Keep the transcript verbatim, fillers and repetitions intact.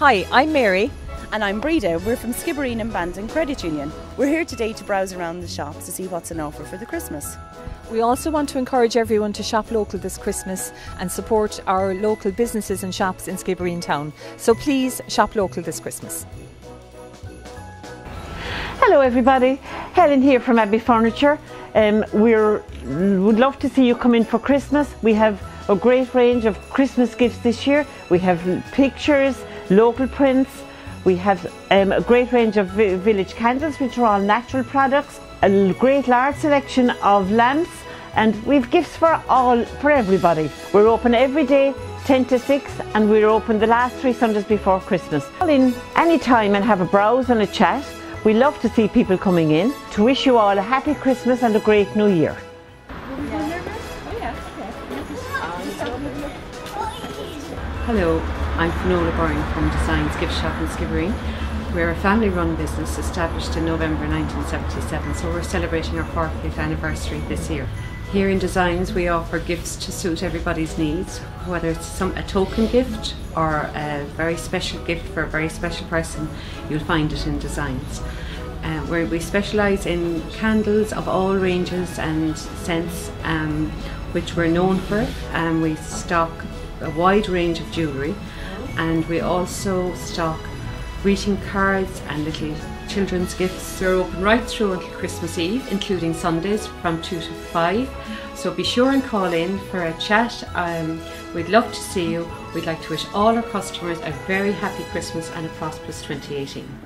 Hi, I'm Mary and I'm Breda. We're from Skibbereen and Bandon Credit Union. We're here today to browse around the shops to see what's on offer for the Christmas. We also want to encourage everyone to shop local this Christmas and support our local businesses and shops in Skibbereen town. So please shop local this Christmas. Hello everybody, Helen here from Abbey Furniture. Um, we would love to see you come in for Christmas. We have a great range of Christmas gifts this year. We have pictures, local prints, we have um, a great range of vi village candles, which are all natural products, a great large selection of lamps, and we've gifts for all, for everybody. We're open every day ten to six and we're open the last three Sundays before Christmas. Call in any time and have a browse and a chat. We love to see people coming in. To wish you all a happy Christmas and a great new year. Hello, I'm Fiona Boring from Design's Gift Shop in Skibbereen. We're a family-run business established in November nineteen seventy-seven, so we're celebrating our fortieth anniversary this year. Here in Designs we offer gifts to suit everybody's needs, whether it's some, a token gift or a very special gift for a very special person. You'll find it in Designs. Uh, where we specialise in candles of all ranges and scents, um, which we're known for, and we stock a wide range of jewellery, and we also stock greeting cards and little children's gifts. They're open right through until Christmas Eve, including Sundays from two to five, so be sure and call in for a chat. Um, we'd love to see you. We'd like to wish all our customers a very happy Christmas and a prosperous twenty eighteen.